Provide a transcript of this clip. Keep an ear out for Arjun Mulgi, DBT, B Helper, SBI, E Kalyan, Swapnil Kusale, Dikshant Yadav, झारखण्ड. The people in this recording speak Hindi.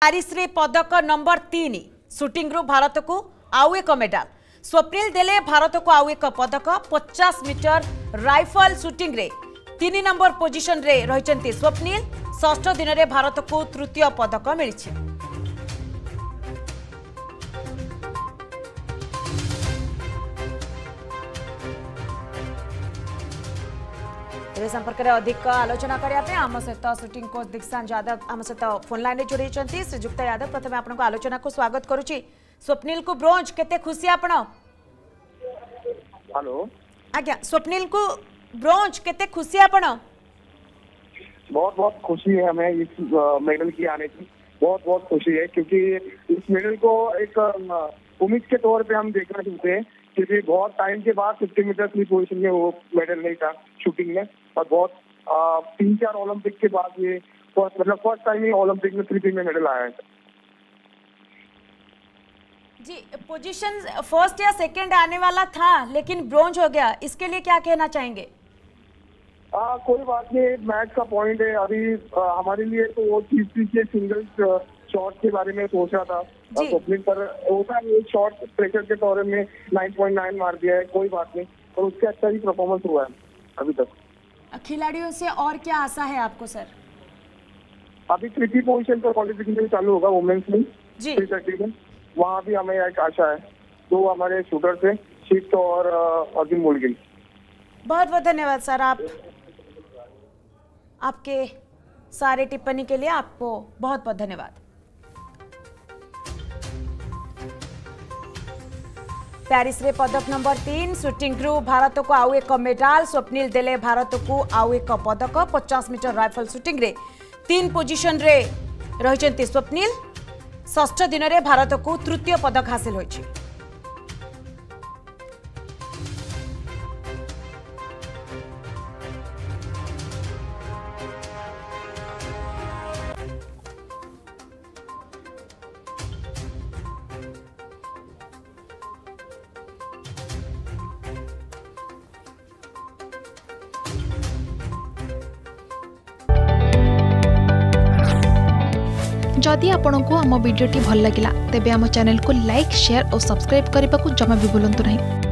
प्यारिस रे पदक नंबर 3 शूटिंग रु भारत को आउ एक मेडल। स्वप्निल देले भारत को आउ एक पदक। 50 मीटर राइफल शूटिंग रे 3 नंबर पोजीशन रे रहिचंती स्वप्निल। षष्ठ दिन रे भारत को तृतीय पदक मिलिछि। ए संपर्क में अधिक आलोचना करने आम सहित शूटिंग कोच दीक्षांत यादव आम सहित फोन लाइन में जोड़ी श्रीजुक्ता यादव। प्रथम आपको आलोचना को स्वागत करुच्ची। स्वप्निल को ब्रोंज केते खुशी आपण? हेलो आज्ञा, स्वप्निल को ब्रोंज केते खुशी आपण? बहुत बहुत खुशी है हमें इस मेडल की आने की, बहुत बहुत खुशी है क्योंकि इस मेडल को एक उम्मीद के तौर पे हम देखना चाहते हैं क्योंकि बहुत टाइम के बाद 50 मीटर की पोजिशन में वो मेडल नहीं था शूटिंग में और बहुत 3-4 ओलंपिक के बाद ये फर्स्ट टाइम ही ओलंपिक में 3 में मेडल आया है जी। पोजीशन फर्स्ट या सेकंड आने वाला था लेकिन ब्रोंज हो गया, इसके लिए क्या कहना चाहेंगे? कोई बात नहीं, मैच का पॉइंट है। अभी हमारे लिए तो वो चीज के सिंगल शॉट के बारे में सोच रहा था स्वप्निल पर होता है एक शॉट प्रेशर के तौर में 9.9 मार दिया है, कोई बात नहीं, और उसके अच्छा ही परफॉर्मेंस हुआ है अभी तक। खिलाड़ियों से और क्या आशा है आपको सर? अभी तृतीय पोजीशन पर क्वालिफिकेशन चालू होगा वुमेन्स में 330 में, वहाँ भी हमें एक आशा है दो हमारे शूटर्स है शीत और अर्जुन मुलगी। बहुत बहुत धन्यवाद सर, आपके सारे टिप्पणी के लिए आपको बहुत बहुत धन्यवाद। पेरिस रे पदक नंबर 3 शूटिंग रु भारत को आउ एक मेडल। स्वप्निल देले भारत को आउ एक पदक। 50 मीटर राइफल शूटिंग रे 3 पोजीशन रे रहिचंती स्वप्निल। षष्ठ दिन रे भारत को तृतीय पदक हासिल होइछि। जदि आपंक आम भिडी भल लगा तेब आम चैनल को लाइक, शेयर और सब्सक्राइब करने को जमा भी भूलु नहीं।